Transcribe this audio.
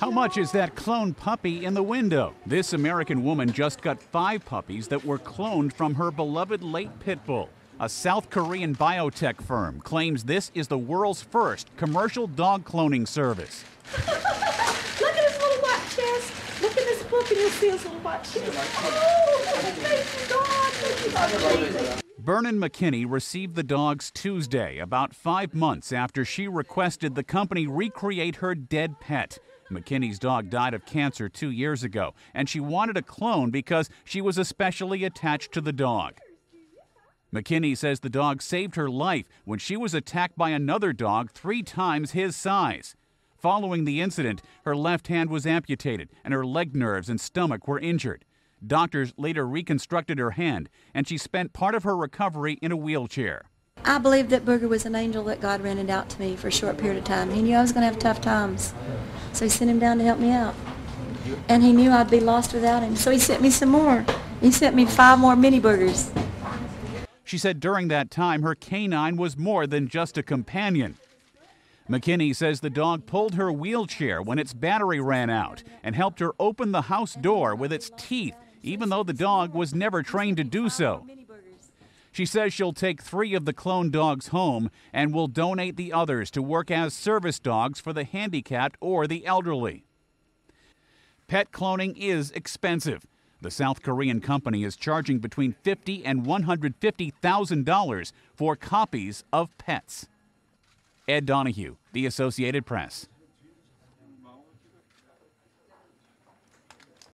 How much is that clone puppy in the window? This American woman just got 5 puppies that were cloned from her beloved late pit bull. A South Korean biotech firm claims this is the world's first commercial dog cloning service. Look at his little white chest. Look at this book and you'll see his little white chest. Oh, thank you, God. Bernann McKinney received the dogs Tuesday, about 5 months after she requested the company recreate her dead pet. McKinney's dog died of cancer 2 years ago, and she wanted a clone because she was especially attached to the dog. McKinney says the dog saved her life when she was attacked by another dog 3 times his size. Following the incident, her left hand was amputated and her leg nerves and stomach were injured. Doctors later reconstructed her hand, and she spent part of her recovery in a wheelchair. I believe that Booger was an angel that God rented out to me for a short period of time. He knew I was going to have tough times, so he sent him down to help me out. And he knew I'd be lost without him, so he sent me some more. He sent me 5 more mini Boogers. She said during that time, her canine was more than just a companion. McKinney says the dog pulled her wheelchair when its battery ran out and helped her open the house door with its teeth, even though the dog was never trained to do so. She says she'll take 3 of the clone dogs home and will donate the others to work as service dogs for the handicapped or the elderly. Pet cloning is expensive. The South Korean company is charging between $50,000 and $150,000 for copies of pets. Ed Donahue, The Associated Press.